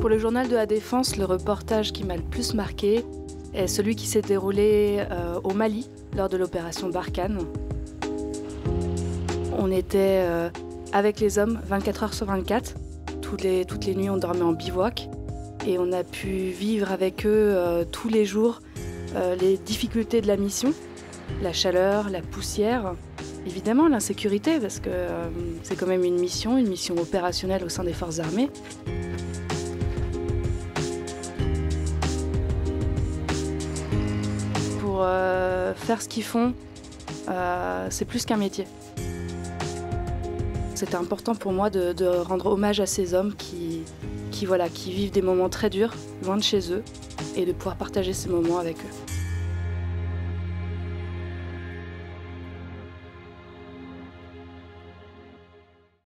Pour le Journal de la Défense, le reportage qui m'a le plus marqué est celui qui s'est déroulé au Mali lors de l'opération Barkhane. On était avec les hommes 24 heures sur 24. Toutes les nuits, on dormait en bivouac. Et on a pu vivre avec eux tous les jours les difficultés de la mission, la chaleur, la poussière, évidemment l'insécurité, parce que c'est quand même une mission opérationnelle au sein des forces armées. Pour faire ce qu'ils font, c'est plus qu'un métier. C'était important pour moi de rendre hommage à ces hommes qui vivent des moments très durs, loin de chez eux, et de pouvoir partager ces moments avec eux.